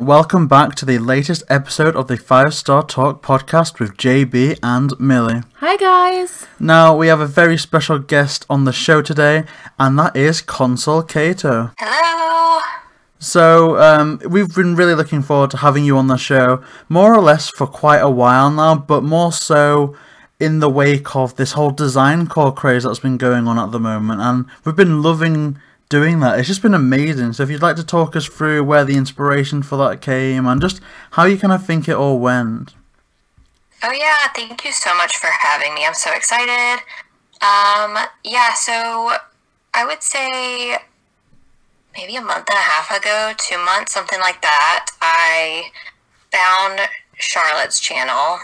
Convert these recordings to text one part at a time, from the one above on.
Welcome back to the latest episode of the 5 Star Talk podcast with JB and Millie. Hi guys! Now we have a very special guest on the show today, and that is Console Caito. Hello! So, we've been really looking forward to having you on the show, more or less for quite a while now, but more so in the wake of this whole Design Core craze that's been going on at the moment, and we've been loving doing that. It's just been amazing. So if you'd like to talk us through where the inspiration for that came and just how you kind of think it all went. Oh yeah, thank you so much for having me. I'm so excited. Yeah, so I would say maybe a month and a half ago, 2 months, something like that, I found Charlotte's channel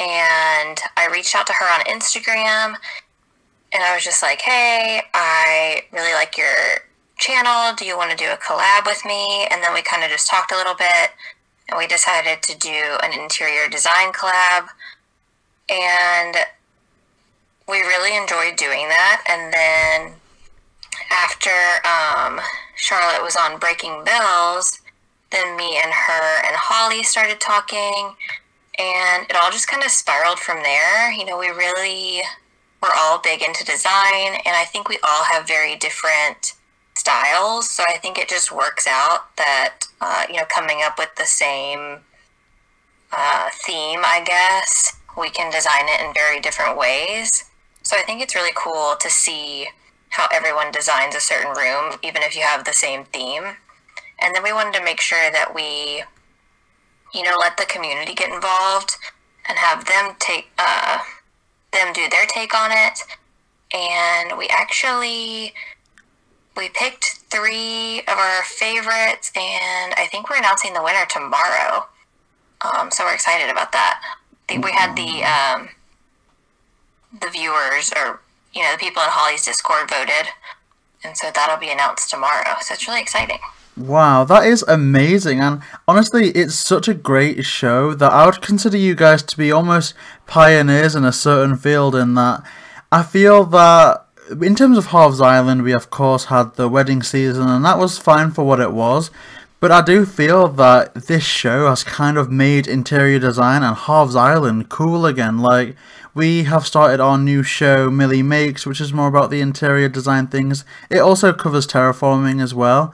and I reached out to her on Instagram. And I was just like, hey, I really like your channel. Do you want to do a collab with me? And then we kind of just talked a little bit. And we decided to do an interior design collab. And we really enjoyed doing that. And then after Charlotte was on Breaking Bells, then me and her and Holly started talking. And it all just kind of spiraled from there. You know, we're all big into design, and I think we all have very different styles, so I think it just works out that, you know, coming up with the same theme, I guess, we can design it in very different ways. So I think it's really cool to see how everyone designs a certain room, even if you have the same theme. And then we wanted to make sure that we, you know, let the community get involved and have them do their take on it. And we picked three of our favorites, and I think we're announcing the winner tomorrow, so we're excited about that. I think we had the viewers, or you know, the people in Holly's Discord voted, and so that'll be announced tomorrow, so it's really exciting. Wow, that is amazing, and honestly, it's such a great show that I would consider you guys to be almost pioneers in a certain field, in that I feel that in terms of Harv's Island, we of course had the wedding season, and that was fine for what it was, but I do feel that this show has kind of made interior design and Harv's Island cool again. Like, we have started our new show, Millie Makes, which is more about the interior design things. It also covers terraforming as well.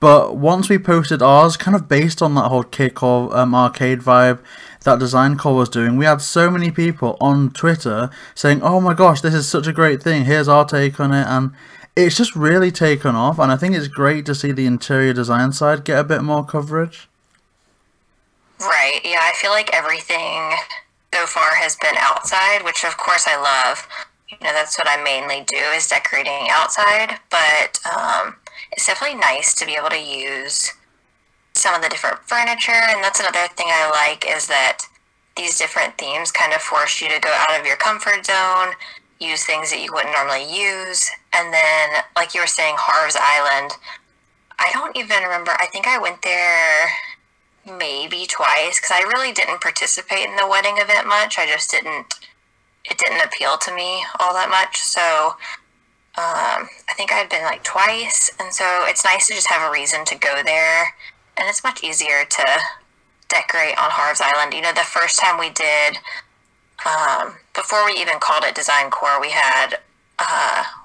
But once we posted ours, kind of based on that whole Kidcore arcade vibe that Design Core was doing, we had so many people on Twitter saying, oh my gosh, this is such a great thing, here's our take on it, and it's just really taken off, and I think it's great to see the interior design side get a bit more coverage. Right, yeah, I feel like everything so far has been outside, which of course I love. You know, that's what I mainly do, is decorating outside, but it's definitely nice to be able to use some of the different furniture, and that's another thing I like, is that these different themes kind of force you to go out of your comfort zone, use things that you wouldn't normally use. And then, like you were saying, Harv's Island, I don't even remember, I think I went there maybe twice, because I really didn't participate in the wedding event much. I just it didn't appeal to me all that much, so I think I'd been like twice, and so it's nice to just have a reason to go there, and it's much easier to decorate on Harv's Island. You know, the first time we did, before we even called it Design Core, we had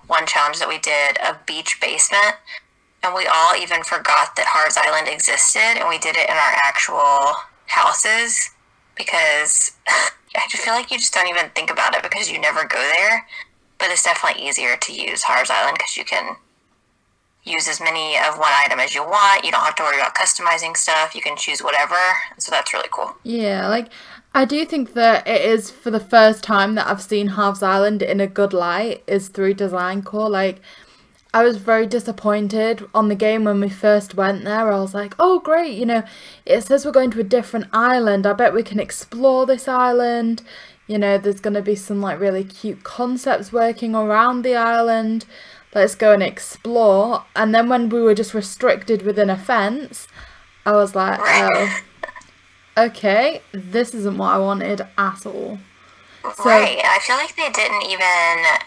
one challenge that we did, a beach basement, and we all even forgot that Harv's Island existed, and we did it in our actual houses, because I just feel like you just don't even think about it because you never go there. But it's definitely easier to use Harv's Island because you can use as many of one item as you want. You don't have to worry about customizing stuff. You can choose whatever. So that's really cool. Yeah, like, I do think that it is, for the first time that I've seen Harv's Island in a good light, is through Design Core. Like, I was very disappointed on the game when we first went there. I was like, oh great, you know, it says we're going to a different island. I bet we can explore this island. You know, there's going to be some, like, really cute concepts working around the island. Let's go and explore. And then when we were just restricted within a fence, I was like, oh, okay, this isn't what I wanted at all. So, right, I feel like they didn't even, I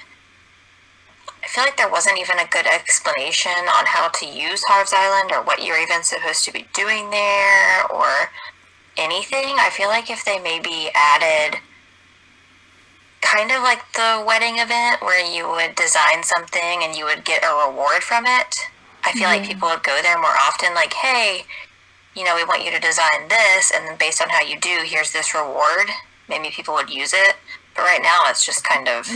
feel like there wasn't even a good explanation on how to use Harv's Island, or what you're even supposed to be doing there, or anything. I feel like if they maybe added kind of like the wedding event where you would design something and you would get a reward from it, I feel like people would go there more often, like, hey, you know, we want you to design this, and then based on how you do, here's this reward. Maybe people would use it, but right now it's just kind of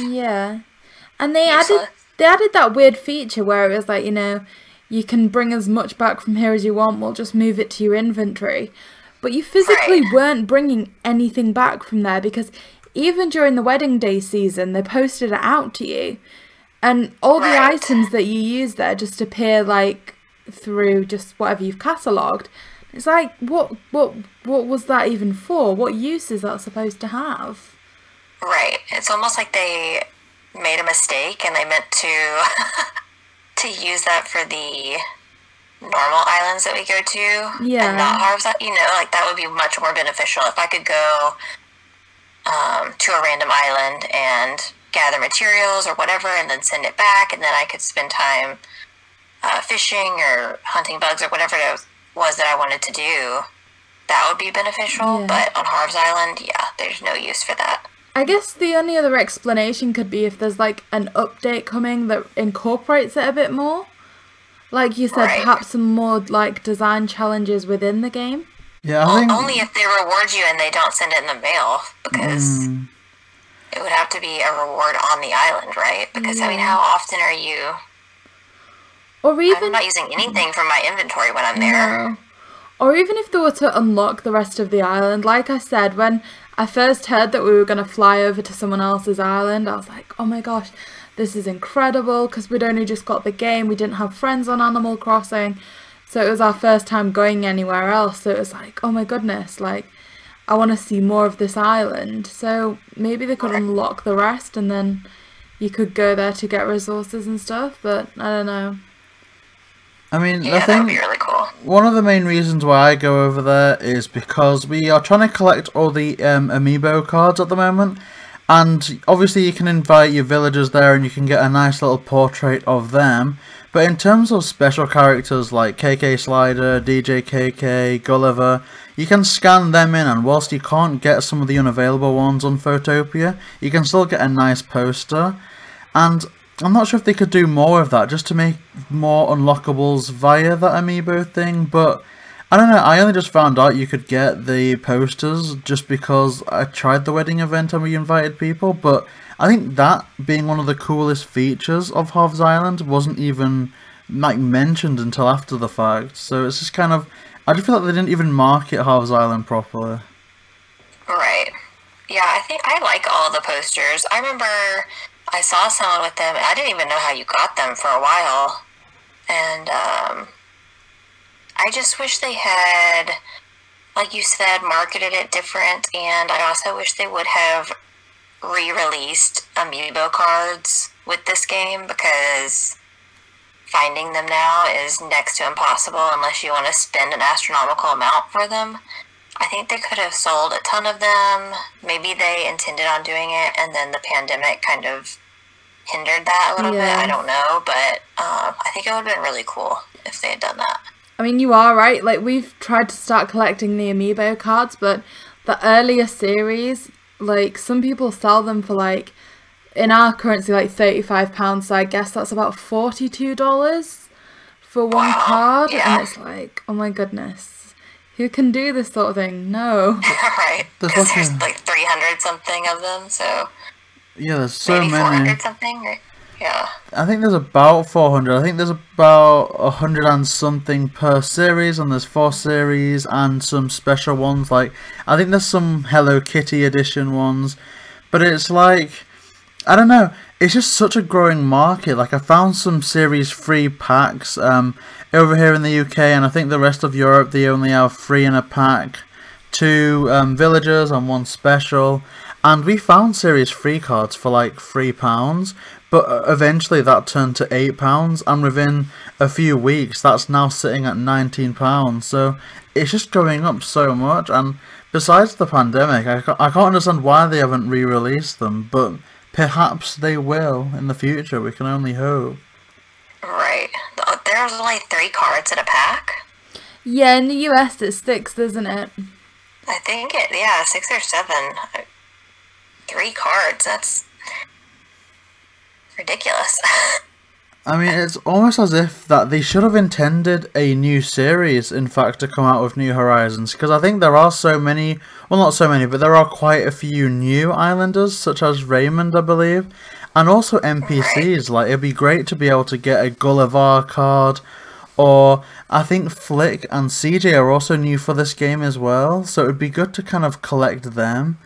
and they useless. They added that weird feature where it was like, you know, you can bring as much back from here as you want, we'll just move it to your inventory. But you physically weren't bringing anything back from there, because even during the wedding day season, they posted it out to you. And all the items that you use there just appear like through just whatever you've catalogued. It's like, what was that even for? What use is that supposed to have? Right. It's almost like they made a mistake and they meant to to use that for the normal islands that we go to. Yeah. And not Harv's, you know, like that would be much more beneficial if I could go to a random island and gather materials or whatever and then send it back, and then I could spend time fishing or hunting bugs or whatever it was that I wanted to do. That would be beneficial, but on Harv's Island, there's no use for that. I guess the only other explanation could be if there's like an update coming that incorporates it a bit more. Like you said, perhaps some more like design challenges within the game. Yeah, I think... Only if they reward you and they don't send it in the mail, because it would have to be a reward on the island, right? Because, I mean, how often are you... Or even... I'm not using anything from my inventory when I'm there. No. Or even if they were to unlock the rest of the island. Like I said, when I first heard that we were going to fly over to someone else's island, I was like, oh my gosh, this is incredible, because we'd only just got the game, we didn't have friends on Animal Crossing. So it was our first time going anywhere else, so it was like, oh my goodness, like, I want to see more of this island. So maybe they could unlock the rest and then you could go there to get resources and stuff, but I don't know. I mean, yeah, that would be really cool. One of the main reasons why I go over there is because we are trying to collect all the amiibo cards at the moment. And obviously you can invite your villagers there and you can get a nice little portrait of them. But in terms of special characters like K.K. Slider, DJ KK, Gulliver, you can scan them in, and whilst you can't get some of the unavailable ones on Photopia, you can still get a nice poster. And I'm not sure if they could do more of that, just to make more unlockables via that amiibo thing, but I don't know, I only just found out you could get the posters just because I tried the wedding event and we invited people, but I think that being one of the coolest features of Harv's Island wasn't even like mentioned until after the fact. So it's just kind of, I just feel like they didn't even market Harv's Island properly. Right. Yeah, I think I like all the posters. I remember I saw someone with them and I didn't even know how you got them for a while. And I just wish they had, like you said, marketed it different, and I also wish they would have re-released amiibo cards with this game, because finding them now is next to impossible unless you want to spend an astronomical amount for them. I think they could have sold a ton of them. Maybe they intended on doing it and then the pandemic kind of hindered that a little bit. I don't know, but I think it would have been really cool if they had done that. I mean, you are right, like we've tried to start collecting the amiibo cards, but the earlier series, like some people sell them for like, in our currency, like £35, so I guess that's about $42 for one card, and it's like, oh my goodness, who can do this sort of thing? No. Right, because there's like 300 something of them, so... Yeah, there's so many. Maybe 400 something, right? Yeah. I think there's about 400. I think there's about 100 and something per series, and there's 4 series and some special ones. Like, I think there's some Hello Kitty edition ones, but it's like, I don't know. It's just such a growing market. Like, I found some series 3 packs over here in the UK, and I think the rest of Europe they only have 3 in a pack, 2 villagers and 1 special. And we found series 3 cards for like £3, but eventually that turned to £8, and within a few weeks that's now sitting at £19. So it's just going up so much, and besides the pandemic, I can't understand why they haven't re-released them, but perhaps they will in the future, we can only hope. Right. There's only 3 cards in a pack? Yeah, in the US it's 6, isn't it? I think it, yeah, 6 or 7. 3 cards, that's ridiculous. I mean, it's almost as if that they should have intended a new series, in fact, to come out with New Horizons, because I think there are so many, well, not so many, but there are quite a few new islanders, such as Raymond, I believe, and also NPCs. Like, it'd be great to be able to get a Gulliver card, or I think Flick and CJ are also new for this game as well, so it'd be good to kind of collect them.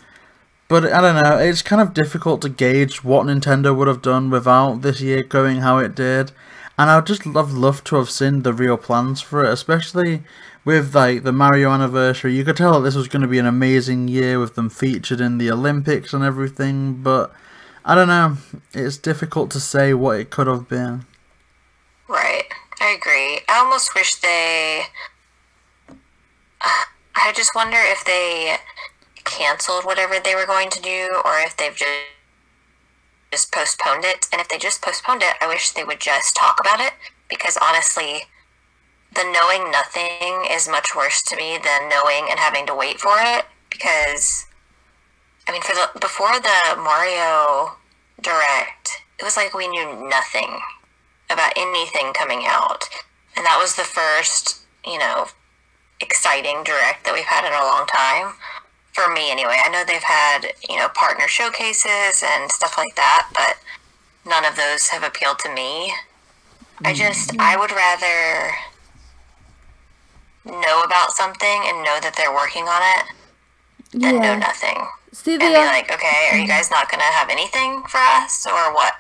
But I don't know, it's kind of difficult to gauge what Nintendo would have done without this year going how it did. And I would just love to have seen the real plans for it, especially with like the Mario anniversary. You could tell that this was going to be an amazing year with them featured in the Olympics and everything, but I don't know, it's difficult to say what it could have been. Right, I agree. I almost wish they... I just wonder if they... canceled whatever they were going to do, or if they've just postponed it. And if they just postponed it, I wish they would just talk about it, because honestly, the knowing nothing is much worse to me than knowing and having to wait for it. Because I mean, before the Mario Direct, it was like we knew nothing about anything coming out, and that was the first, you know, exciting Direct that we've had in a long time. For me, anyway. I know they've had, you know, partner showcases and stuff like that, but none of those have appealed to me. I would rather know about something and know that they're working on it than know nothing. See, and be like, okay, are you guys not going to have anything for us, or what?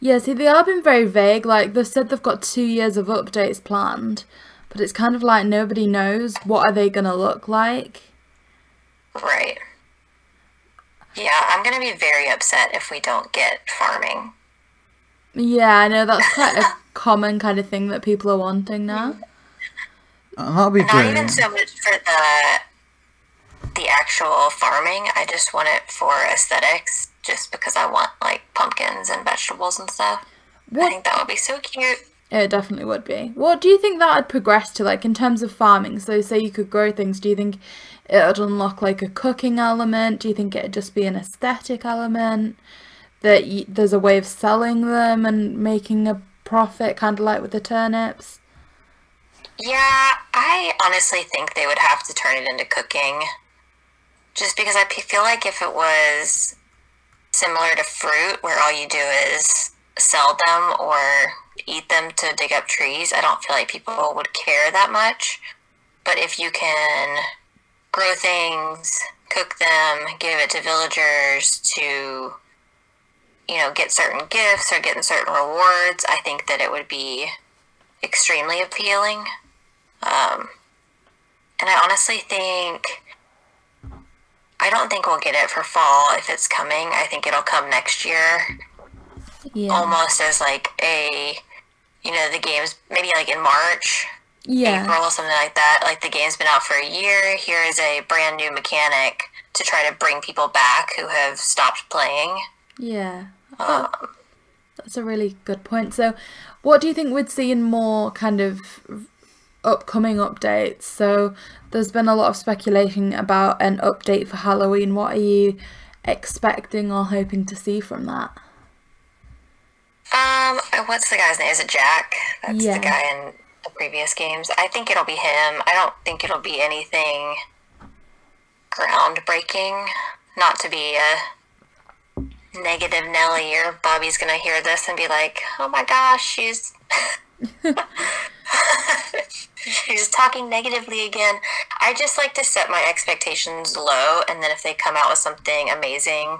Yeah, see, they are being very vague. Like, they've said they've got 2 years of updates planned, but it's kind of like nobody knows what are they going to look like. Right. Yeah, I'm going to be very upset if we don't get farming. Yeah, I know, that's quite a common kind of thing that people are wanting now. That'll be not even so much for the actual farming, I just want it for aesthetics, just because I want, like, pumpkins and vegetables and stuff. What? I think that would be so cute. It definitely would be. What do you think that would progress to, like, in terms of farming? So, say you could grow things, do you think it would unlock, like, a cooking element? Do you think it would just be an aesthetic element? That there's a way of selling them and making a profit, kind of like with the turnips? Yeah, I honestly think they would have to turn it into cooking. Just because I feel like if it was similar to fruit, where all you do is sell them or... eat them to dig up trees, I don't feel like people would care that much. But if you can grow things, cook them, give it to villagers to, you know, get certain gifts or getting certain rewards, I think that it would be extremely appealing. And I honestly think, I don't think we'll get it for fall if it's coming. I think it'll come next year. Yeah. Almost as like a, you know, the game's maybe like in March, April, something like that. Like, the game's been out for a year. Here is a brand new mechanic to try to bring people back who have stopped playing. Yeah. That's a really good point. So what do you think we'd see in more kind of upcoming updates? So there's been a lot of speculation about an update for Halloween. What are you expecting or hoping to see from that? What's the guy's name? Is it Jack? That's the guy in the previous games. I think it'll be him. I don't think it'll be anything groundbreaking. Not to be a negative Nelly, or Bobby's gonna hear this and be like, oh my gosh, she's talking negatively again. I just like to set my expectations low, and then if they come out with something amazing,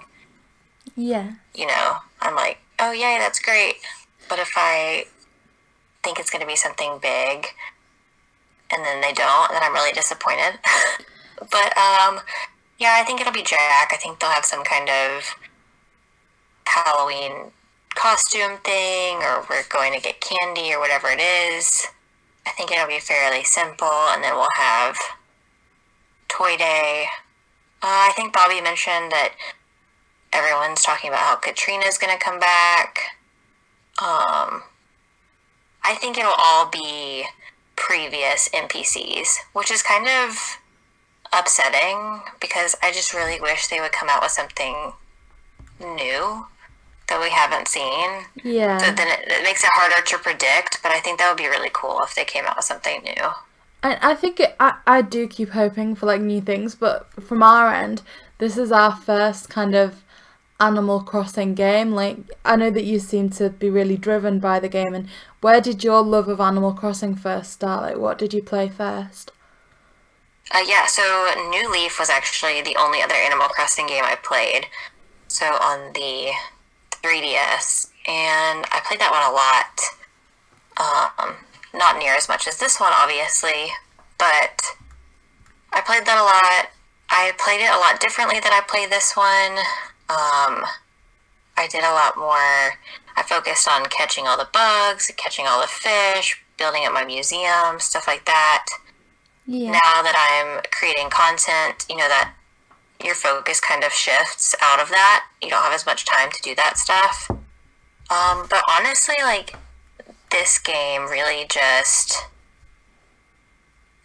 you know, I'm like, oh, yay, that's great. But if I think it's going to be something big and then they don't, then I'm really disappointed. But, yeah, I think it'll be Jack. I think they'll have some kind of Halloween costume thing, or we're going to get candy or whatever it is. I think it'll be fairly simple, and then we'll have Toy Day. I think Bobby mentioned that everyone's talking about how Katrina's gonna come back. I think it'll all be previous NPCs, which is kind of upsetting because I just really wish they would come out with something new that we haven't seen. Yeah. So then it makes it harder to predict, but I think that would be really cool if they came out with something new. I think I do keep hoping for like new things, but from our end, this is our first kind of Animal Crossing game. Like, I know that you seem to be really driven by the game, and where did your love of Animal Crossing first start? Like, what did you play first? Yeah, so New Leaf was actually the only other Animal Crossing game I played. So on the 3DS, and I played that one a lot. Not near as much as this one, obviously, but I played that a lot. I played it a lot differently than I played this one. I did a lot more. I focused on catching all the bugs, catching all the fish, building up my museum, stuff like that. Yeah. Now that I'm creating content, you know, that your focus kind of shifts out of that. You don't have as much time to do that stuff. But honestly, like, this game really just,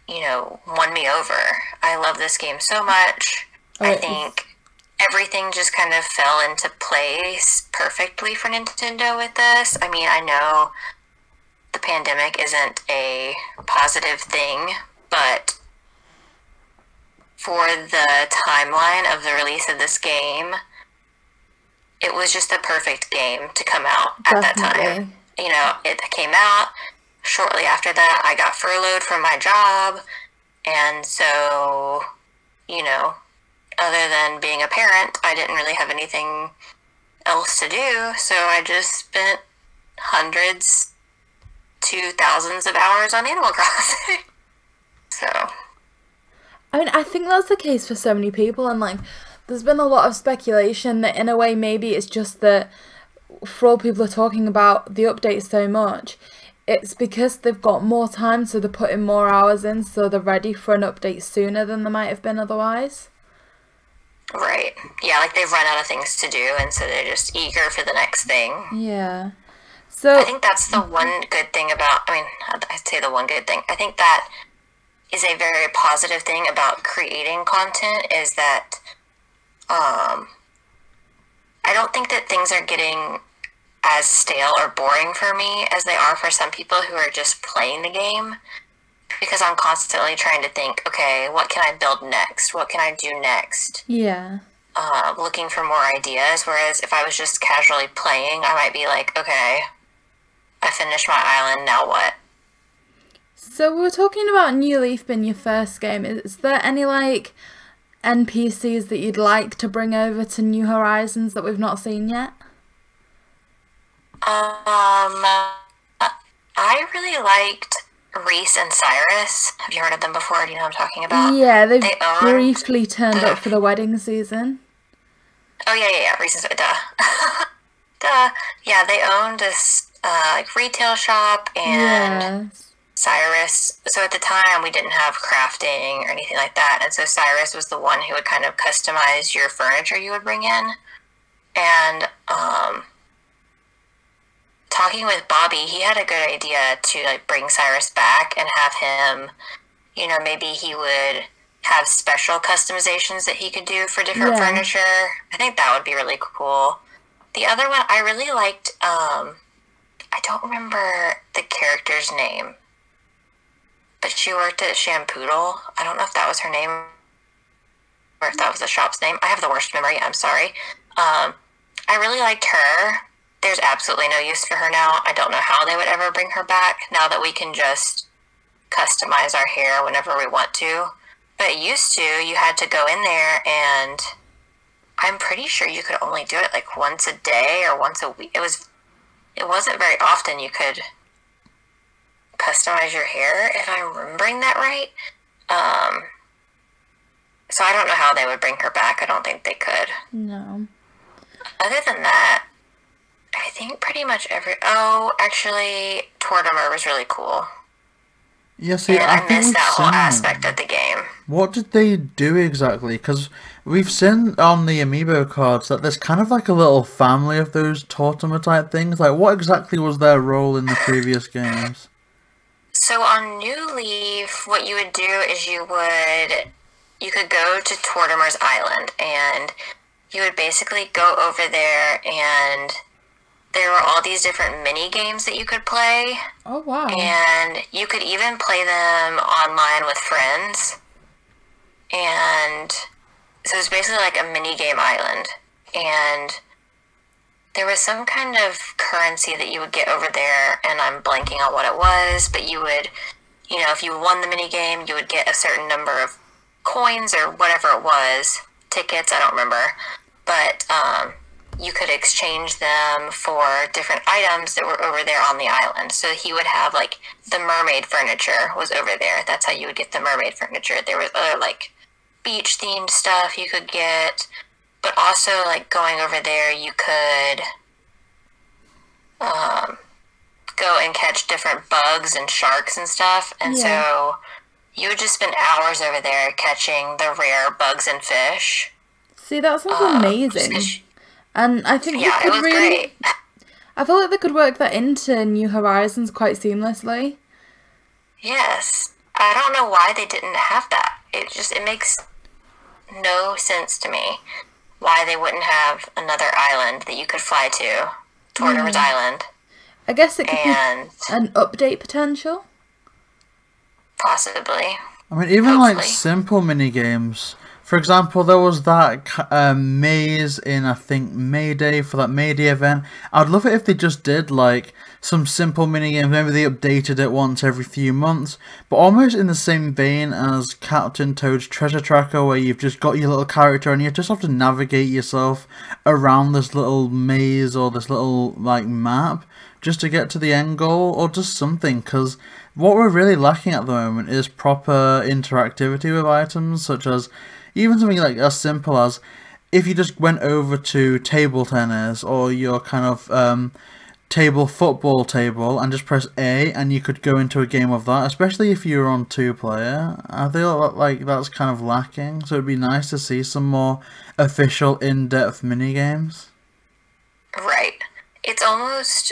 you know, won me over. I love this game so much. I think everything just kind of fell into place perfectly for Nintendo with this. I mean, I know the pandemic isn't a positive thing, but for the timeline of the release of this game, it was just the perfect game to come out at that time. You know, it came out. Shortly after that, I got furloughed from my job. And so, you know, other than being a parent, I didn't really have anything else to do. So I just spent hundreds to thousands of hours on Animal Crossing. So, I mean, I think that's the case for so many people. And, like, there's been a lot of speculation that, in a way, maybe it's just that for all people are talking about the update so much, it's because they've got more time, so they're putting more hours in, so they're ready for an update sooner than they might have been otherwise. Right. Yeah, like they've run out of things to do, and so they're just eager for the next thing. Yeah. So I think that's the one good thing about, I mean, I'd say the one good thing. I think that is a very positive thing about creating content is that, I don't think that things are getting as stale or boring for me as they are for some people who are just playing the game, because I'm constantly trying to think, okay, what can I build next? What can I do next? Yeah. Looking for more ideas, whereas if I was just casually playing, I might be like, okay, I finished my island, now what? So we were talking about New Leaf being your first game. Is there any, like, NPCs that you'd like to bring over to New Horizons that we've not seen yet? I really liked Reese and Cyrus. Have you heard of them before? Do you know what I'm talking about? Yeah, they briefly turned up for the wedding season. Oh, yeah, Reese and Cyrus, duh. Yeah, they owned this, like, retail shop, and... Yes. Cyrus, so at the time we didn't have crafting or anything like that, and so Cyrus was the one who would kind of customize your furniture you would bring in. And talking with Bobby, he had a good idea to, like, bring Cyrus back and have him, you know, maybe he would have special customizations that he could do for different furniture. I think that would be really cool. The other one I really liked, I don't remember the character's name, but she worked at Shampoodle. I don't know if that was her name or if that was the shop's name. I have the worst memory. I'm sorry. I really liked her. There's absolutely no use for her now. I don't know how they would ever bring her back now that we can just customize our hair whenever we want to. But used to, you had to go in there, and I'm pretty sure you could only do it like once a day or once a week. It wasn't very often you could customize your hair, if I'm remembering that right. So I don't know how they would bring her back. I don't think they could. No. Other than that, I think pretty much actually, Tortimer was really cool. Yeah, see, and I missed that whole aspect of the game. What did they do exactly? Because we've seen on the Amiibo cards that there's kind of like a little family of those Tortimer type things. Like, what exactly was their role in the previous games? So on New Leaf, what you would do is you would you could go to Tortimer's Island, and you would basically go over there, and there were all these different mini games that you could play. Oh, wow. And you could even play them online with friends. And so it's basically like a mini game island. And there was some kind of currency that you would get over there, and I'm blanking on what it was, but you would, you know, if you won the mini game, you would get a certain number of coins or whatever it was, tickets, I don't remember, but you could exchange them for different items that were over there on the island. So he would have, like, the mermaid furniture was over there. That's how you would get the mermaid furniture. There was other, like, beach-themed stuff you could get, but also, like, going over there, you could go and catch different bugs and sharks and stuff, and so you would just spend hours over there catching the rare bugs and fish. See, that sounds amazing. And I think it was really great. I feel like they could work that into New Horizons quite seamlessly. Yes. I don't know why they didn't have that. It just, it makes no sense to me why they wouldn't have another island that you could fly to, Tortimer's Island. I guess it could be an update potential. Possibly. I mean, even hopefully, like, simple mini-games. For example, there was that maze in, I think, May Day, for that May Day event. I'd love it if they just did, like, some simple minigames. Maybe they updated it once every few months. But almost in the same vein as Captain Toad's Treasure Tracker, where you've just got your little character and you just have to navigate yourself around this little maze or this little, like, map just to get to the end goal or just something. Because what we're really lacking at the moment is proper interactivity with items, such as even something like as simple as if you just went over to table tennis or your kind of football table and just press A and you could go into a game of that, especially if you're on 2-player. I feel like that's kind of lacking, so it'd be nice to see some more official in-depth minigames. Right. It's almost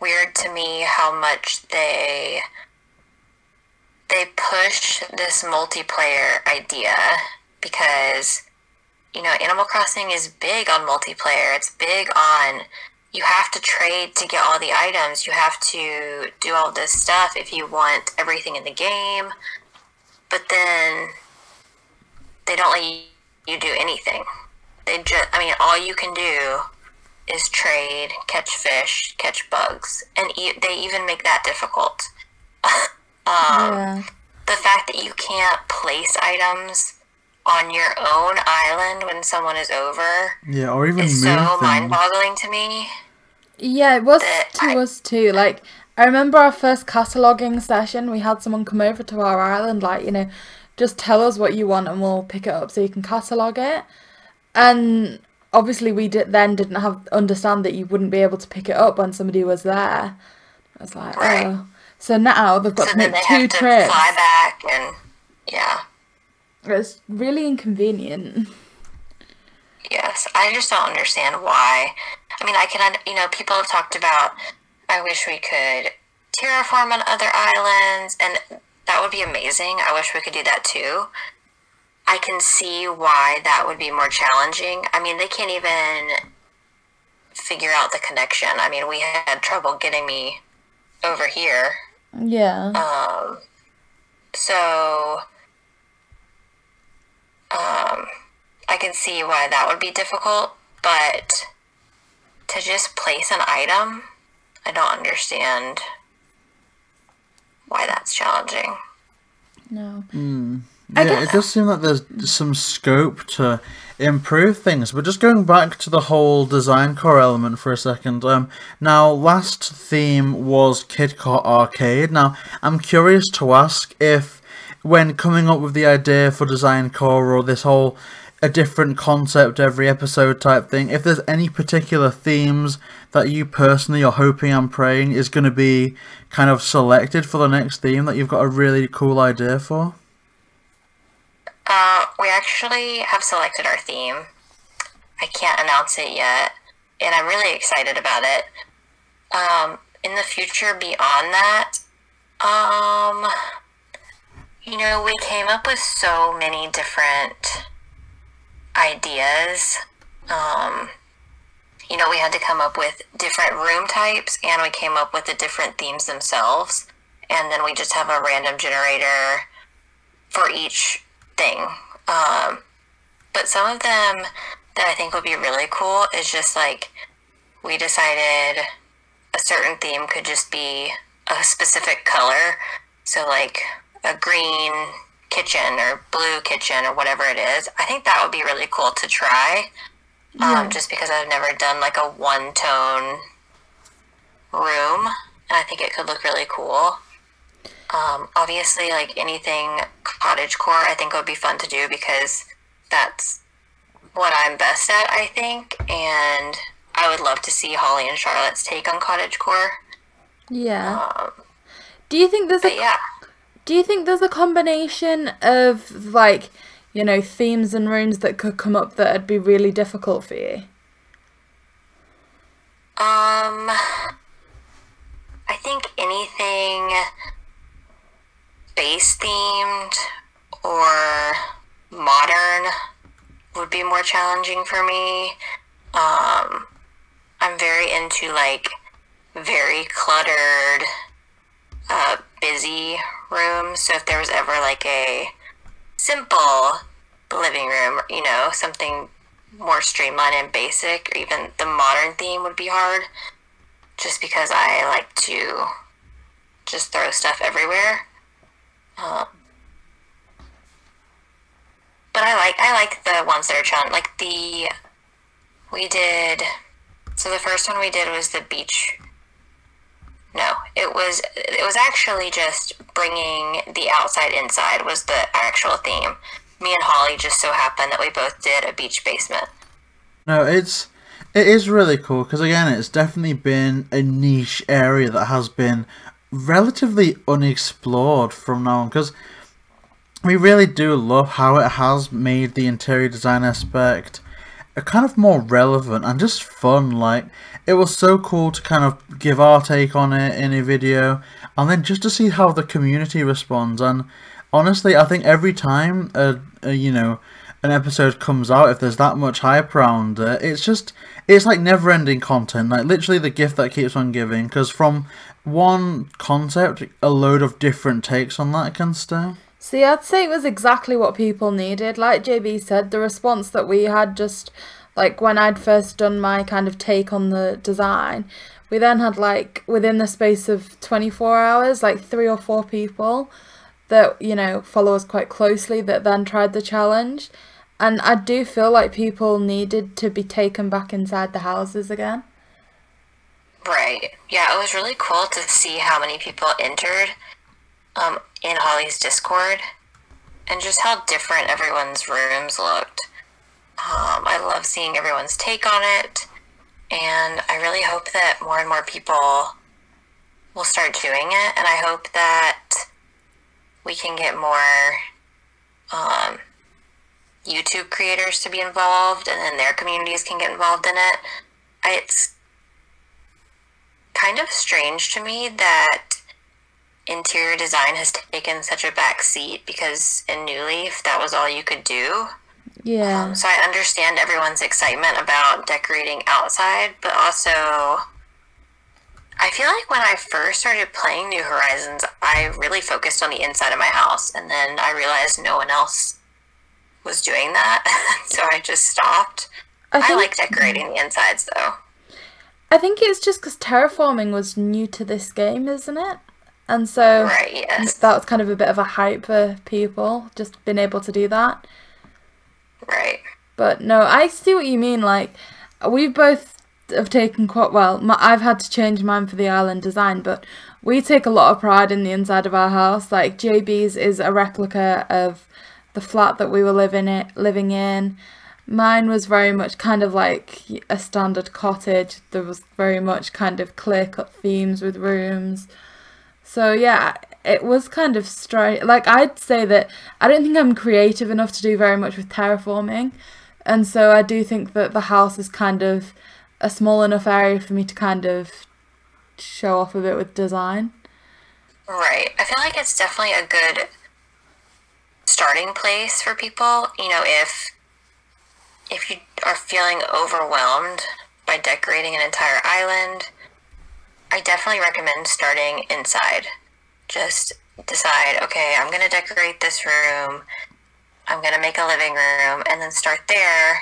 weird to me how much they push this multiplayer idea. Because, you know, Animal Crossing is big on multiplayer. It's big on, you have to trade to get all the items. You have to do all this stuff if you want everything in the game. But then they don't let you do anything. They just, I mean, all you can do is trade, catch fish, catch bugs. And they even make that difficult. The fact that you can't place items on your own island when someone is over, or even is so mind-boggling to me. Yeah, it was to us too. Like, I remember our first cataloguing session, we had someone come over to our island, like, you know, just tell us what you want and we'll pick it up so you can catalogue it. And obviously we didn't understand that you wouldn't be able to pick it up when somebody was there. I was like, oh. So now they've got to make two trips. So then they have to fly back and, it's really inconvenient. Yes, I just don't understand why. I mean, I can, you know, people have talked about, I wish we could terraform on other islands, and that would be amazing. I wish we could do that too. I can see why that would be more challenging. I mean, they can't even figure out the connection. I mean, we had trouble getting me over here. Yeah. I can see why that would be difficult, but to just place an item, I don't understand why that's challenging. No. Yeah, it does seem like there's some scope to improve things, but just going back to the whole design core element for a second, now last theme was Kidcore Arcade. Now, I'm curious to ask if when coming up with the idea for Design Core or this whole a different concept every episode type thing, if there's any particular themes that you personally are hoping and praying is going to be kind of selected for the next theme that you've got a really cool idea for? We actually have selected our theme. I can't announce it yet, and I'm really excited about it. In the future beyond that, You know, we came up with so many different ideas. You know, we had to come up with different room types, and we came up with the different themes themselves. And then we just have a random generator for each thing. But some of them that I think would be really cool is just like, we decided a certain theme could just be a specific color. So like a green kitchen or blue kitchen or whatever it is. I think that would be really cool to try. Yeah. Just because I've never done like a one-tone room, and I think it could look really cool. Obviously, like anything cottagecore, I think would be fun to do because that's what I'm best at, I think. And I would love to see Holly and Charlotte's take on cottagecore. Yeah. Do you think there's a do you think there's a combination of like, you know, themes and rooms that could come up that'd be really difficult for you? I think anything space themed or modern would be more challenging for me. I'm very into like very cluttered, busy rooms. So if there was ever like a simple living room, you know, something more streamlined and basic, or even the modern theme would be hard, just because I like to just throw stuff everywhere. But I like the ones that are challenging. Like the first one we did was the beach. No, it was actually just bringing the outside inside was the actual theme. Me and Holly just so happened that we both did a beach basement. No, it is really cool because again, it's definitely been a niche area that has been relatively unexplored from now on, because we really do love how it has made the interior design aspect kind of more relevant and just fun. Like, it was so cool to kind of give our take on it in a video, and then just to see how the community responds. And honestly, I think every time an episode comes out, if there's that much hype around it, it's like never-ending content, like literally the gift that keeps on giving, because from one concept a load of different takes on that can stir. See, I'd say it was exactly what people needed. Like JB said, the response that we had just, like, when I'd first done my kind of take on the design, we then had, like, within the space of 24 hours, like 3 or 4 people that, you know, follow us quite closely that then tried the challenge. And I do feel like people needed to be taken back inside the houses again. Right. Yeah, it was really cool to see how many people entered in Holly's Discord, and just how different everyone's rooms looked. I love seeing everyone's take on it, and I really hope that more and more people will start doing it, and I hope that we can get more YouTube creators to be involved, and then their communities can get involved in it. It's kind of strange to me that interior design has taken such a back seat, because in New Leaf that was all you could do. Yeah. So I understand everyone's excitement about decorating outside, but also I feel like when I first started playing New Horizons, I really focused on the inside of my house, and then I realized no one else was doing that. So I just stopped. I like decorating the insides though. I think it's just because terraforming was new to this game, isn't it? And so right, yes. That was kind of a bit of a hype for people, just being able to do that. Right. But no, I see what you mean. Like, we both have taken quite well. I've had to change mine for the island design, but we take a lot of pride in the inside of our house. Like, JB's is a replica of the flat that we were living in. Mine was very much kind of like a standard cottage. There was very much kind of clear-cut themes with rooms. So yeah, it was kind of strange. Like, I'd say that I don't think I'm creative enough to do very much with terraforming, and so I do think that the house is kind of a small enough area for me to kind of show off a bit with design. Right. I feel like it's definitely a good starting place for people. You know, if you are feeling overwhelmed by decorating an entire island, I definitely recommend starting inside. Just decide, okay, I'm going to decorate this room, I'm going to make a living room, and then start there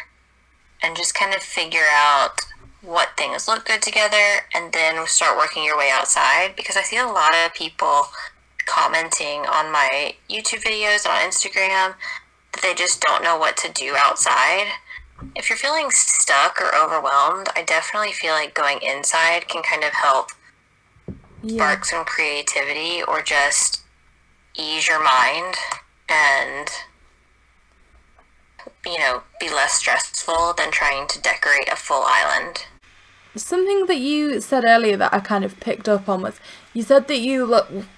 and just kind of figure out what things look good together, and then start working your way outside. Because I see a lot of people commenting on my YouTube videos and on Instagram that they just don't know what to do outside. If you're feeling stuck or overwhelmed, I definitely feel like going inside can kind of help spark some creativity or just ease your mind and, you know, be less stressful than trying to decorate a full island. Something that you said earlier that I kind of picked up on was, you said that you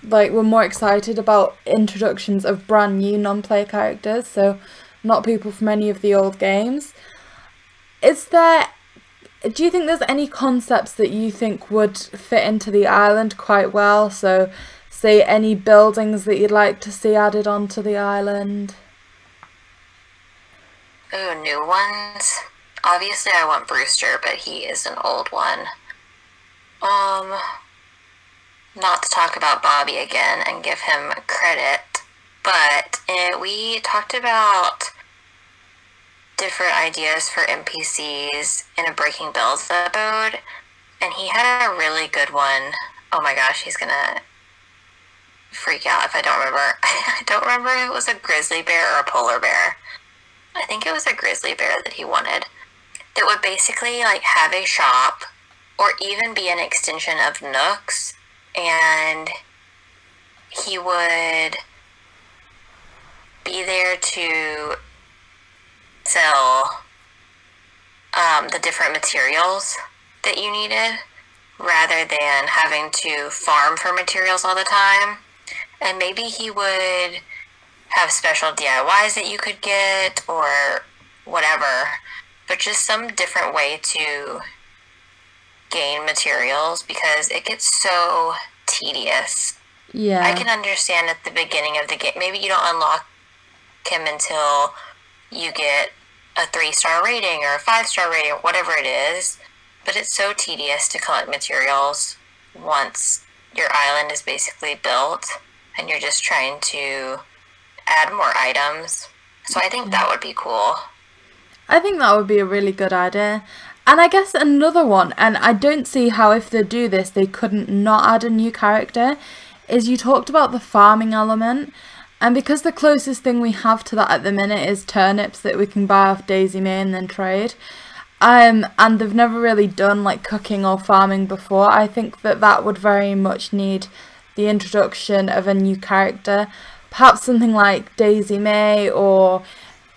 like were more excited about introductions of brand new non-player characters, so not people from any of the old games. Is there, do you think there's any concepts that you think would fit into the island quite well? So, say, any buildings that you'd like to see added onto the island? Ooh, new ones. Obviously, I want Brewster, but he is an old one. Not to talk about Bobby again and give him credit, but we talked about different ideas for NPCs in a Breaking Bells abode, and he had a really good one. Oh my gosh, he's gonna freak out if I don't remember. I don't remember if it was a grizzly bear or a polar bear. I think it was a grizzly bear that he wanted. That would basically like have a shop or even be an extension of Nook's, and he would be there to sell the different materials that you needed, rather than having to farm for materials all the time. And maybe he would have special DIYs that you could get or whatever, but just some different way to gain materials, because it gets so tedious. Yeah, I can understand at the beginning of the game, maybe you don't unlock him until you get a 3-star rating or a 5-star rating or whatever it is, but it's so tedious to collect materials once your island is basically built and you're just trying to add more items. So I think that would be cool. I think that would be a really good idea. And I guess another one, and I don't see how if they do this they couldn't not add a new character, is you talked about the farming element. And because the closest thing we have to that at the minute is turnips that we can buy off Daisy Mae and then trade, and they've never really done like cooking or farming before, I think that that would very much need the introduction of a new character. Perhaps something like Daisy Mae, or,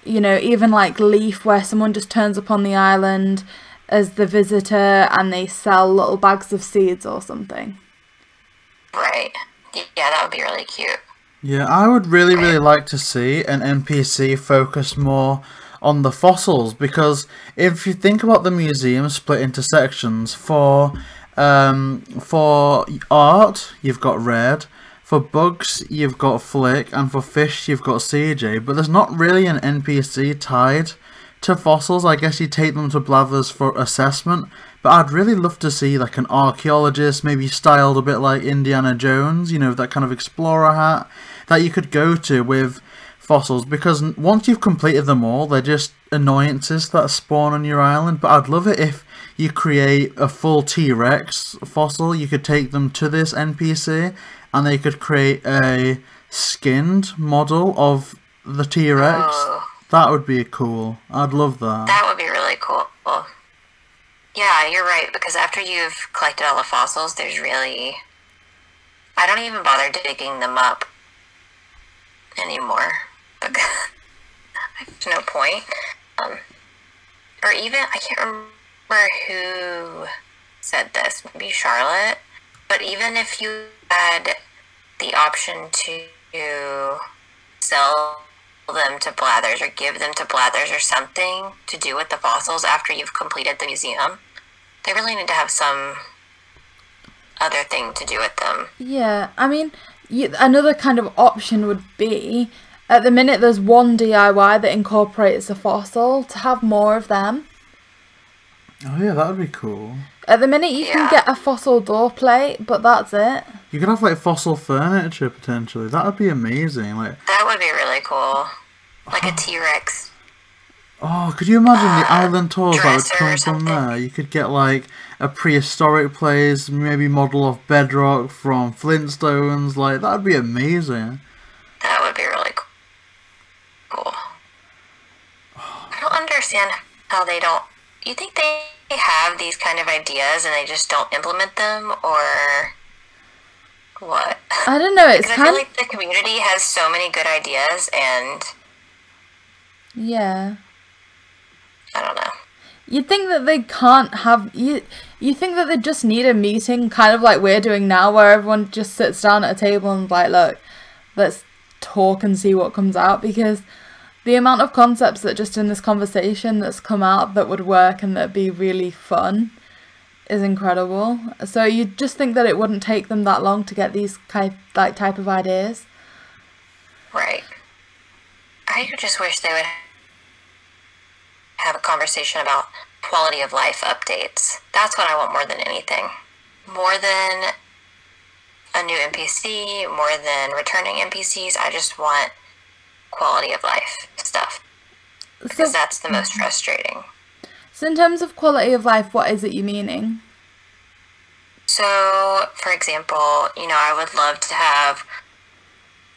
you know, even like Leaf, where someone just turns up on the island as the visitor and they sell little bags of seeds or something. Right. Yeah, that would be really cute. Yeah, I would really, really like to see an NPC focus more on the fossils, because if you think about the museum split into sections, for art, you've got Red, for bugs, you've got Flick, and for fish, you've got CJ, but there's not really an NPC tied to fossils. I guess you take them to Blathers for assessment, but I'd really love to see like an archaeologist, maybe styled a bit like Indiana Jones, you know, that kind of explorer hat that you could go to with fossils, because once you've completed them all, they're just annoyances that spawn on your island. But I'd love it if you create a full T-Rex fossil, you could take them to this NPC and they could create a skinned model of the T-Rex. That would be cool. I'd love that. That would be really cool. Yeah, you're right, because after you've collected all the fossils, there's really... I don't even bother digging them up anymore, because there's no point. Or even, I can't remember who said this, maybe Charlotte, but even if you had the option to sell them to Blathers or give them to Blathers or something to do with the fossils after you've completed the museum, they really need to have some other thing to do with them. Yeah, I mean, another kind of option would be At the minute there's one DIY that incorporates a fossil. To have more of them. Oh yeah, that would be cool. At the minute you can get a fossil door plate, but that's it. You could have like fossil furniture potentially. That would be amazing. Like that would be really cool. Like a T-Rex. Oh, could you imagine the island tours that would come from there? You could get like a prehistoric place, maybe model of Bedrock from Flintstones. Like that would be amazing. That would be really cool. I don't understand how they don't. You think they have these kind of ideas and they just don't implement them, or what? I don't know. It's kind of like the community has so many good ideas, and yeah, I don't know. You'd think that they can't have you think that they just need a meeting, kind of like we're doing now, where everyone just sits down at a table and like, look, let's talk and see what comes out, because the amount of concepts that just in this conversation that's come out that would work and that'd be really fun is incredible. So you just think that it wouldn't take them that long to get these type of ideas. Right. I just wish they would have a conversation about quality of life updates. That's what I want more than anything. More than a new NPC, more than returning NPCs. I just want quality of life stuff, because that's the most frustrating. So in terms of quality of life, what is it you meaning? So for example, you know, I would love to have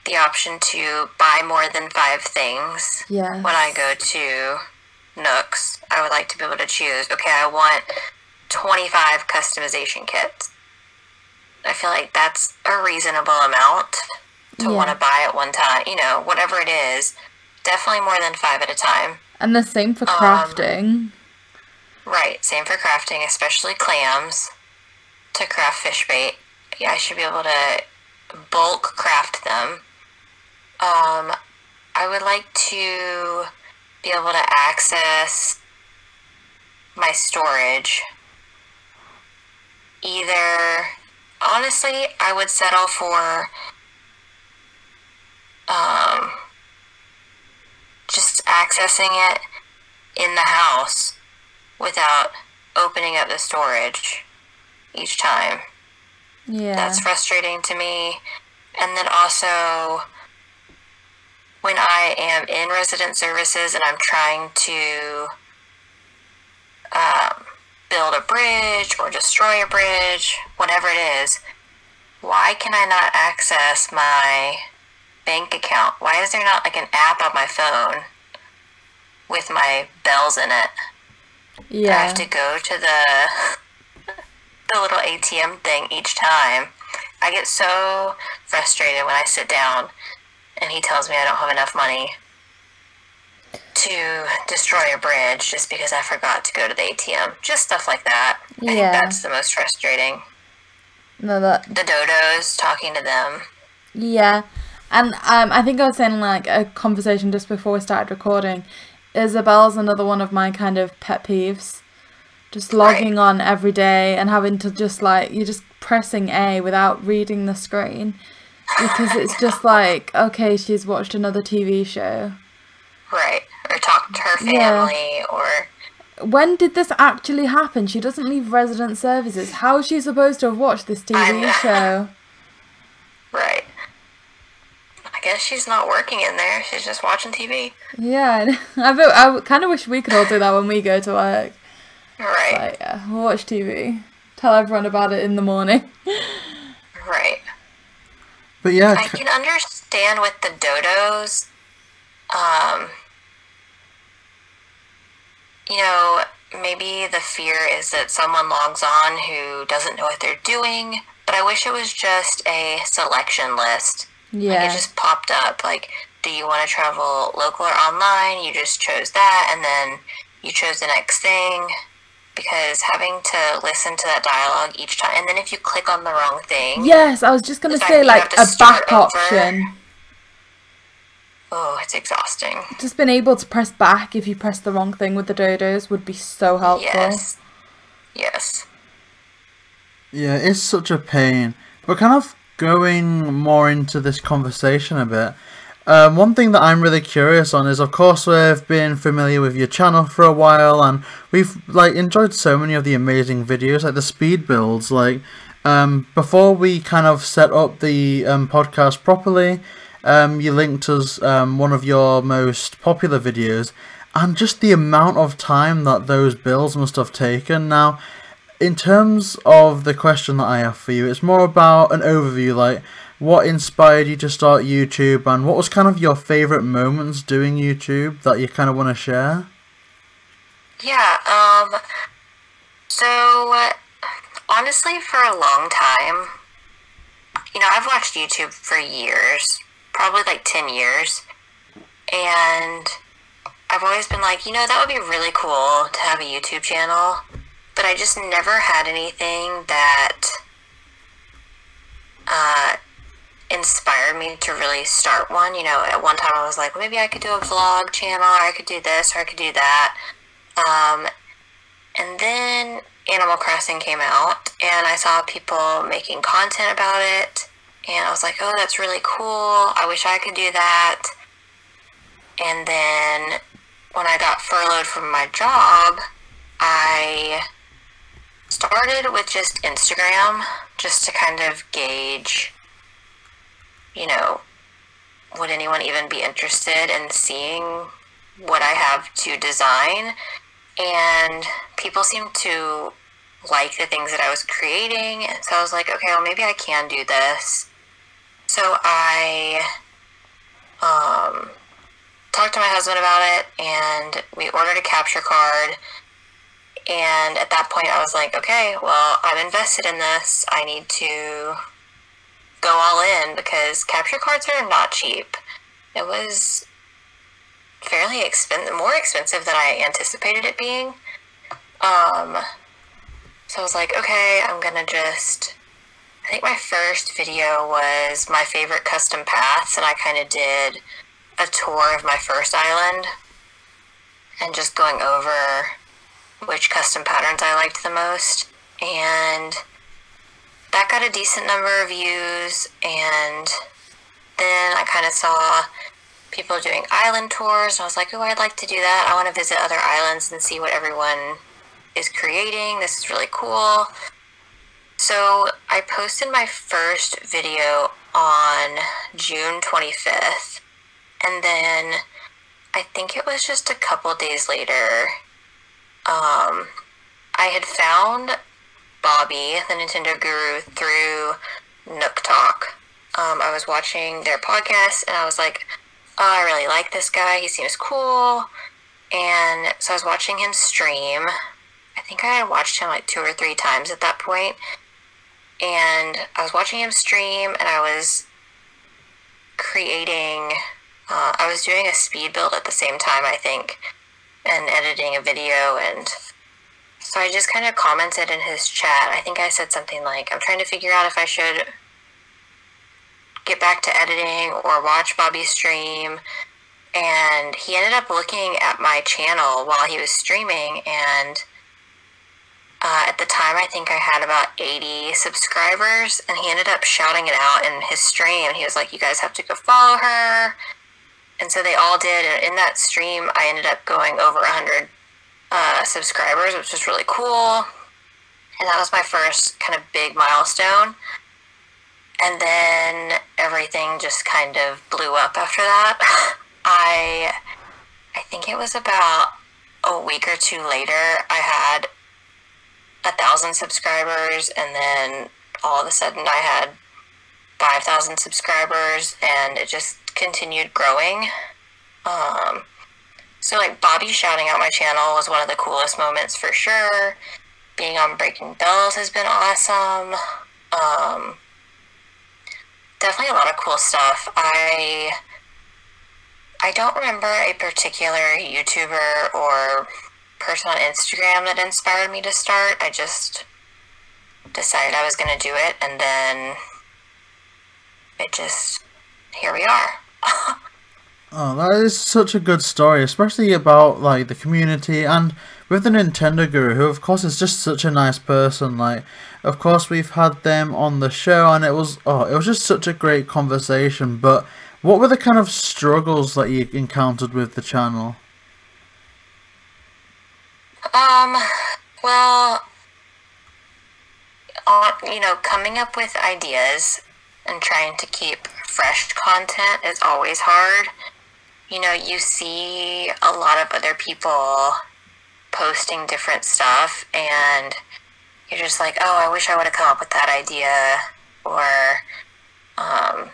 the option to buy more than 5 things. Yeah. When I go to Nooks, I would like to be able to choose, okay, I want 25 customization kits. I feel like that's a reasonable amount to want to buy at one time, you know, whatever it is. Definitely more than 5 at a time. And the same for crafting. Right, same for crafting, especially clams, to craft fish bait. Yeah, I should be able to bulk craft them. I would like to be able to access my storage. Either, honestly, I would settle for just accessing it in the house without opening up the storage each time. Yeah. That's frustrating to me. And then also, when I am in resident services and I'm trying to build a bridge or destroy a bridge, whatever it is, why can I not access my bank account? Why is there not like an app on my phone with my bells in it? Yeah. I have to go to the little ATM thing each time. I get so frustrated when I sit down and he tells me I don't have enough money to destroy a bridge just because I forgot to go to the ATM. Just stuff like that. Yeah. I think that's the most frustrating. No, that... The dodos, talking to them. Yeah. And I think I was saying, like, a conversation just before we started recording, Isabel's another one of my kind of pet peeves. Just logging on every day and having to just, like, you're just pressing A without reading the screen. Because it's just like, okay, she's watched another TV show. Right. Or talked to her family, or... When did this actually happen? She doesn't leave resident services. How is she supposed to have watched this TV show? Right. I guess she's not working in there. She's just watching TV. Yeah, I kind of wish we could all do that when we go to work. Right. Like, yeah, watch TV. Tell everyone about it in the morning. Right. But yeah, I can understand with the dodos. You know, maybe the fear is that someone logs on who doesn't know what they're doing. But I wish it was just a selection list. Yeah. Like it just popped up, like, do you want to travel local or online? You just chose that, and then you chose the next thing, because having to listen to that dialogue each time, and then if you click on the wrong thing... Yes, I was just going to say, like, a back option. Oh, it's exhausting. Just being able to press back if you press the wrong thing with the dodos would be so helpful. Yes. Yes. Yeah, it's such a pain. But kind of... Going more into this conversation a bit, One thing that I'm really curious on is, of course, we've been familiar with your channel for a while, and we've enjoyed so many of the amazing videos, like the speed builds. Before we kind of set up the podcast properly, you linked us one of your most popular videos, and just the amount of time that those builds must have taken. Now, in terms of the question that I have for you, it's more about an overview, like what inspired you to start YouTube, and what was kind of your favourite moments doing YouTube that you kind of want to share? Yeah, honestly, for a long time, I've watched YouTube for years, probably like 10 years, and I've always been like, that would be really cool to have a YouTube channel, but I just never had anything that inspired me to really start one. At one time I was like, maybe I could do a vlog channel, or I could do this, or I could do that, and then Animal Crossing came out, and I saw people making content about it, and I was like, oh, that's really cool, I wish I could do that. And then when I got furloughed from my job, I started with just Instagram, just to kind of gauge, would anyone even be interested in seeing what I have to design? And people seemed to like the things that I was creating, and so I was like, okay, well, maybe I can do this. So I talked to my husband about it, and we ordered a capture card, and at that point I was like, okay, well, I'm invested in this, I need to go all in, because capture cards are not cheap. It was fairly expensive, more expensive than I anticipated it being. So I was like, okay, I'm gonna just, I think my first video was my favorite custom paths, and I kind of did a tour of my first island, and just going over which custom patterns I liked the most, and that got a decent number of views. And then I kind of saw people doing island tours, and I was like, oh, I'd like to do that, I want to visit other islands and see what everyone is creating, this is really cool. So I posted my first video on June 25th, and then I think it was just a couple days later, I had found Bobby, the Nintendo Guru, through Nook Talk. I was watching their podcast, and I was like, oh, I really like this guy, he seems cool. And so I was watching him stream. I think I had watched him like 2 or 3 times at that point. And I was watching him stream, and I was creating, I was doing a speed build at the same time, I think, and editing a video. And so I just kind of commented in his chat. I think I said something like, I'm trying to figure out if I should get back to editing or watch Bobby's stream. And he ended up looking at my channel while he was streaming, and at the time I think I had about 80 subscribers, and he ended up shouting it out in his stream. He was like, you guys have to go follow her. And so they all did, and in that stream I ended up going over 100 subscribers, which was really cool. And that was my first kind of big milestone. And then everything just kind of blew up after that. I think it was about a week or two later, I had 1,000 subscribers, and then all of a sudden I had 5,000 subscribers, and it just continued growing. So like Bobby shouting out my channel was one of the coolest moments for sure. Being on Breaking Bells has been awesome. Definitely a lot of cool stuff. I don't remember a particular YouTuber or person on Instagram that inspired me to start. I just decided I was gonna do it, and then it just, here we are. Oh, that is such a good story, especially about the community, and with the Nintendo Guru, who of course is just such a nice person. Of course we've had them on the show, and it was just such a great conversation. But What were the kind of struggles that you encountered with the channel? Well, you know, coming up with ideas and trying to keep fresh content is always hard. You know, you see a lot of other people posting different stuff and you're just like, oh, I wish I would have come up with that idea, or,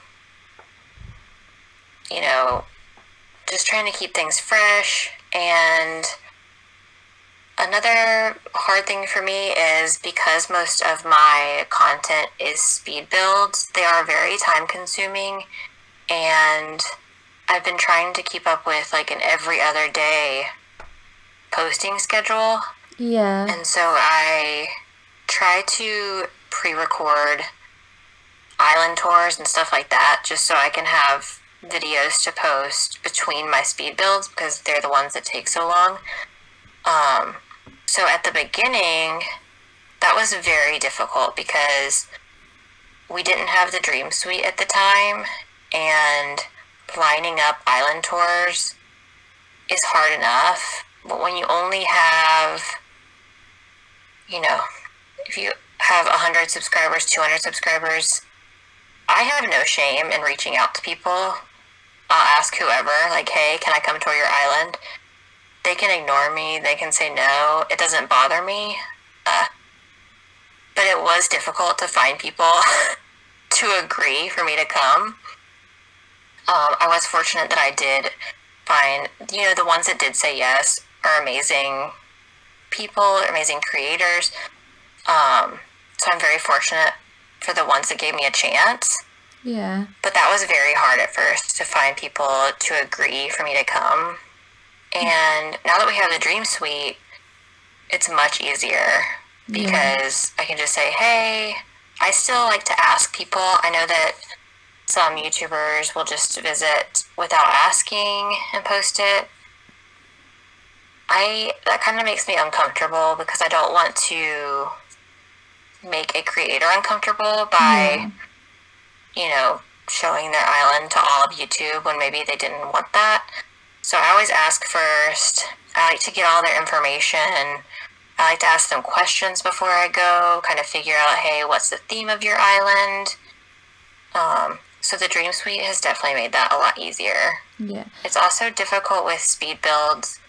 you know, just trying to keep things fresh. And another hard thing for me is because most of my content is speed builds, they are very time consuming, and I've been trying to keep up with like an every other day posting schedule. Yeah. And so I try to pre-record island tours and stuff like that just so I can have videos to post between my speed builds, because they're the ones that take so long. So at the beginning, that was very difficult because we didn't have the Dream Suite at the time, and lining up island tours is hard enough. But when you only have, you know, if you have 100 subscribers, 200 subscribers, I have no shame in reaching out to people. I'll ask whoever, like, hey, can I come tour your island? They can ignore me. They can say no. It doesn't bother me. But it was difficult to find people to agree for me to come. I was fortunate that I did find, you know, the ones that did say yes are amazing people, amazing creators. So I'm very fortunate for the ones that gave me a chance. Yeah. But that was very hard at first, to find people to agree for me to come. And now that we have the Dream Suite, it's much easier because I can just say, hey, I still like to ask people. I know that some YouTubers will just visit without asking and post it. That kind of makes me uncomfortable because I don't want to make a creator uncomfortable by, you know, showing their island to all of YouTube when maybe they didn't want that. So I always ask first. I like to get all their information. I like to ask them questions before I go, kind of figure out, hey, what's the theme of your island? So the Dream Suite has definitely made that a lot easier. Yeah. It's also difficult with speed builds,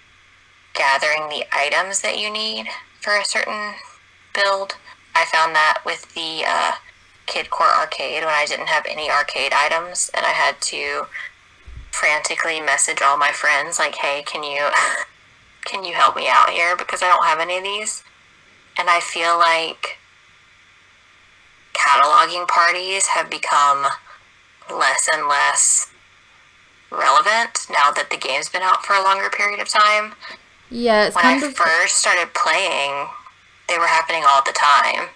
gathering the items that you need for a certain build. I found that with the Kidcore Arcade when I didn't have any arcade items and I had to frantically message all my friends like, hey, can you help me out here because I don't have any of these. And I feel like cataloging parties have become less and less relevant now that the game's been out for a longer period of time. Yeah, it's when I first started playing, they were happening all the time.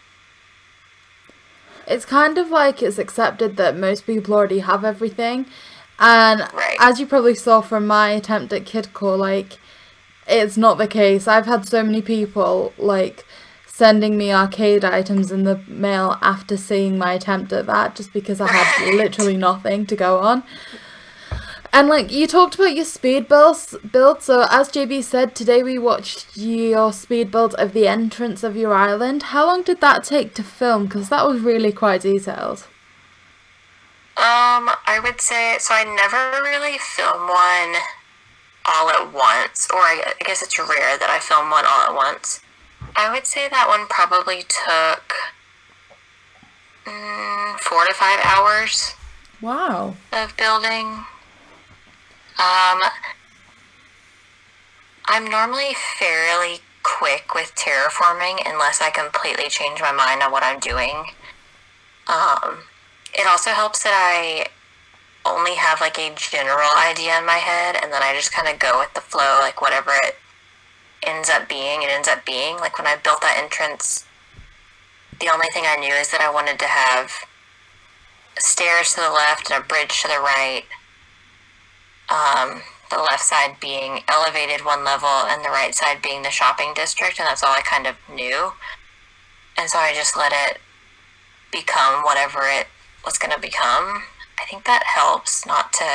It's kind of like it's accepted that most people already have everything. And as you probably saw from my attempt at Kidcore, like, it's not the case. I've had so many people, like, sending me arcade items in the mail after seeing my attempt at that, just because I had literally nothing to go on. And, like, you talked about your speed build, so as JB said, today we watched your speed build of the entrance of your island. How long did that take to film? Because that was really quite detailed. I would say, so I never really film one all at once, or I guess it's rare that I film one all at once. I would say that one probably took 4 to 5 hours. Wow. Of building. I'm normally fairly quick with terraforming unless I completely change my mind on what I'm doing. It also helps that I only have like a general idea in my head, and then I just kind of go with the flow, like whatever it ends up being, it ends up being. Like when I built that entrance, the only thing I knew is that I wanted to have stairs to the left and a bridge to the right. The left side being elevated one level and the right side being the shopping district, and that's all I kind of knew. And so I just let it become whatever it was going to become. I think that helps not to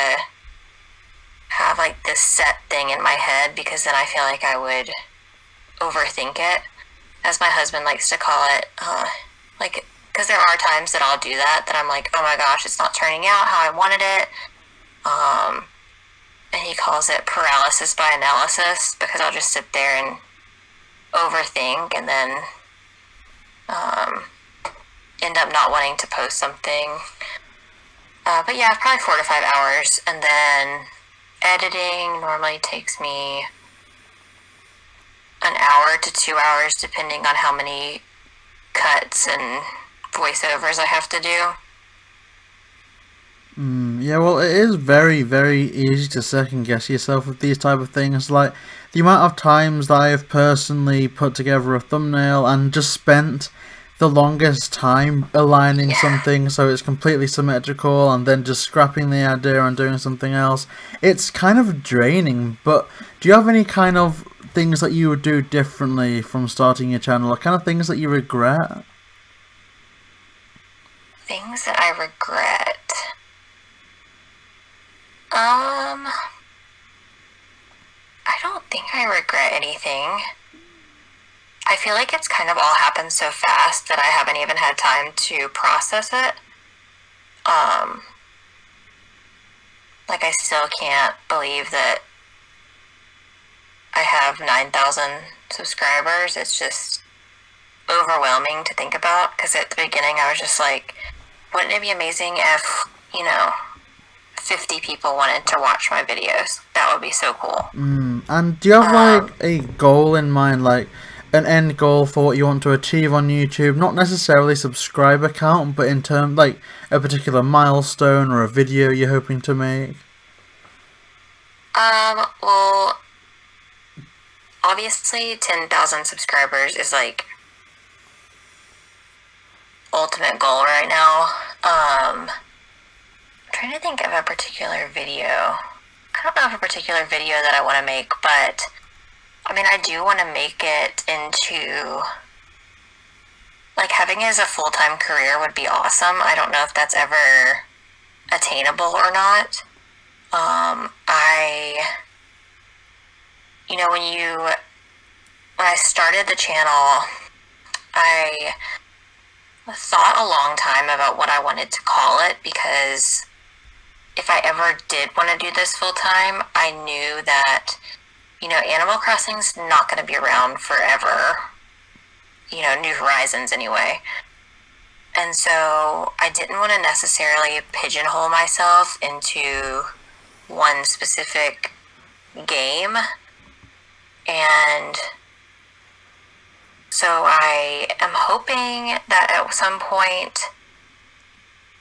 have like this set thing in my head, because then I feel like I would overthink it, as my husband likes to call it, like, because there are times that I'll do that I'm like, oh my gosh, it's not turning out how I wanted it, and he calls it paralysis by analysis, because I'll just sit there and overthink and then end up not wanting to post something. But yeah, probably 4 to 5 hours, and then editing normally takes me an hour to 2 hours, depending on how many cuts and voiceovers I have to do. Yeah, well, it is very, very easy to second guess yourself with these type of things. Like, the amount of times that I have personally put together a thumbnail and just spent the longest time aligning something so it's completely symmetrical, and then just scrapping the idea and doing something else. It's kind of draining. But do you have any kind of things that you would do differently from starting your channel, or kind of things that you regret? Things that I regret? I don't think I regret anything. I feel like it's kind of all happened so fast that I haven't even had time to process it. Like, I still can't believe that I have 9,000 subscribers. It's just overwhelming to think about, because at the beginning I was just like, wouldn't it be amazing if, you know, 50 people wanted to watch my videos? That would be so cool. And do you have like a goal in mind, like an end goal for what you want to achieve on YouTube? Not necessarily subscriber count, but in terms like a particular milestone or a video you're hoping to make? Well, obviously 10,000 subscribers is like ultimate goal right now. I'm trying to think of a particular video. I don't know of a particular video that I want to make, but I mean, I do want to make it into, like, having it as a full-time career would be awesome. I don't know if that's ever attainable or not. You know, when I started the channel, I thought a long time about what I wanted to call it, because if I ever did want to do this full-time, I knew that, you know, Animal Crossing's not going to be around forever. You know, New Horizons anyway. And so I didn't want to necessarily pigeonhole myself into one specific game. And so I am hoping that at some point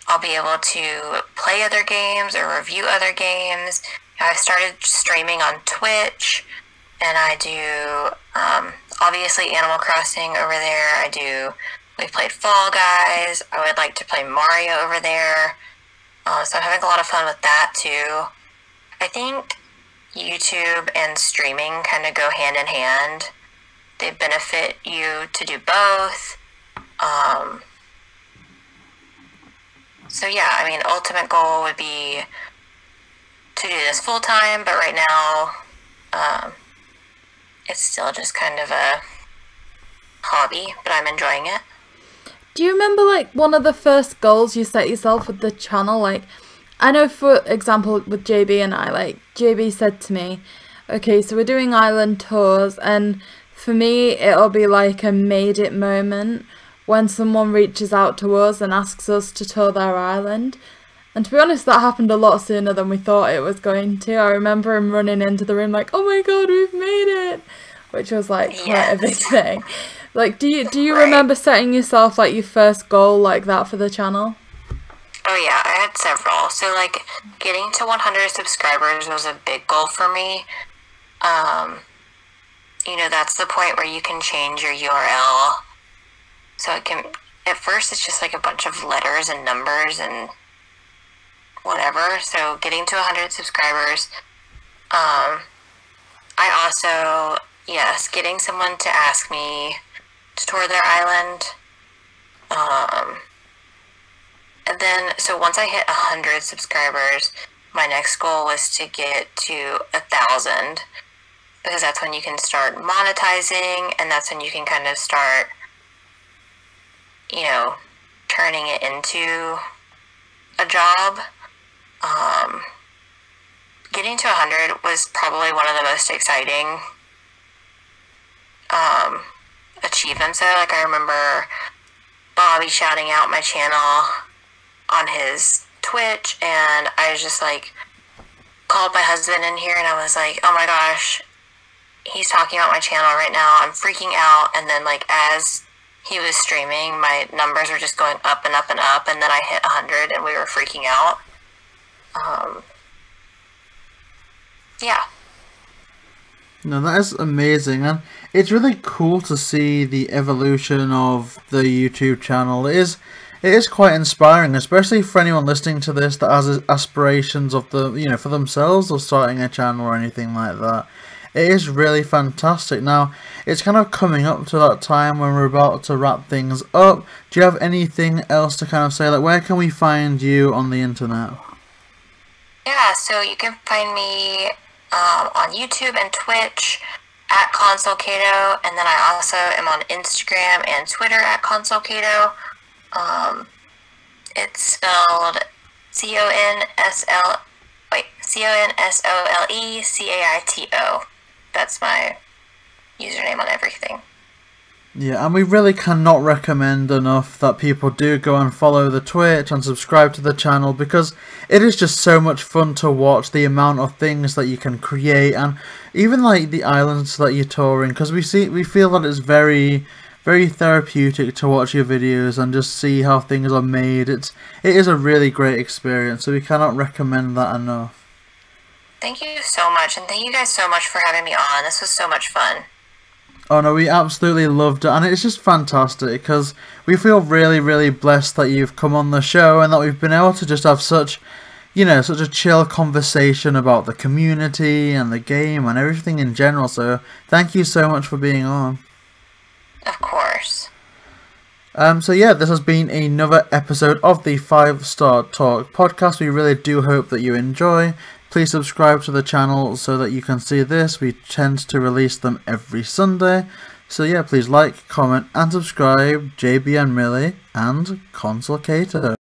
I'll be able to play other games or review other games. I've started streaming on Twitch, and I do, obviously, Animal Crossing over there. We played Fall Guys. I would like to play Mario over there. So I'm having a lot of fun with that, too. I think YouTube and streaming kind of go hand in hand. They benefit you to do both. So, yeah, I mean, ultimate goal would be to do this full time, but right now it's still just kind of a hobby, but I'm enjoying it. Do you remember like one of the first goals you set yourself with the channel? Like, I know, for example, with JB and I, like, JB said to me, okay, so we're doing island tours, and for me it'll be like a made it moment when someone reaches out to us and asks us to tour their island. And to be honest, that happened a lot sooner than we thought it was going to. I remember him running into the room like, oh my god, we've made it! Which was like quite a big thing. Like, do you remember setting yourself like your first goal like that for the channel? Oh yeah, I had several. So like, getting to 100 subscribers was a big goal for me. You know, that's the point where you can change your URL. So it can, at first it's just like a bunch of letters and numbers and whatever. So getting to 100 subscribers. I also, getting someone to ask me to tour their island. And then, so once I hit 100 subscribers, my next goal was to get to 1,000, because that's when you can start monetizing, and that's when you can kind of start, you know, turning it into a job. Getting to 100 was probably one of the most exciting achievements there. Like, I remember Bobby shouting out my channel on his Twitch, and I was just like, called my husband in here, and I was like, oh my gosh, he's talking about my channel right now, I'm freaking out. And then, like, as he was streaming, my numbers were just going up and up and up, and then I hit 100 and we were freaking out. Yeah. No, that is amazing, and it's really cool to see the evolution of the YouTube channel. It is quite inspiring, especially for anyone listening to this that has aspirations of the, you know, for themselves or starting a channel or anything like that. It is really fantastic. Now, it's kind of coming up to that time when we're about to wrap things up. Do you have anything else to kind of say? Like, where can we find you on the internet? Yeah, so you can find me on YouTube and Twitch at Console Caito, and then I also am on Instagram and Twitter at Console Caito. It's spelled CONSOLECAITO. That's my username on everything. Yeah, and we really cannot recommend enough that people do go and follow the Twitch and subscribe to the channel, because it is just so much fun to watch the amount of things that you can create, and even like the islands that you're touring, because we feel that it's very, very therapeutic to watch your videos and just see how things are made. It is a really great experience, so we cannot recommend that enough. Thank you so much, and thank you guys so much for having me on. This was so much fun. Oh no, we absolutely loved it, and it's just fantastic, because we feel really, really blessed that you've come on the show and that we've been able to just have such, you know, such a chill conversation about the community and the game and everything in general, so thank you so much for being on. Of course. So yeah, this has been another episode of the 5 Star Talk podcast. We really do hope that you enjoy. Please subscribe to the channel so that you can see this. We tend to release them every Sunday. So yeah, please like, comment, and subscribe. JBN Millie and Console Caito.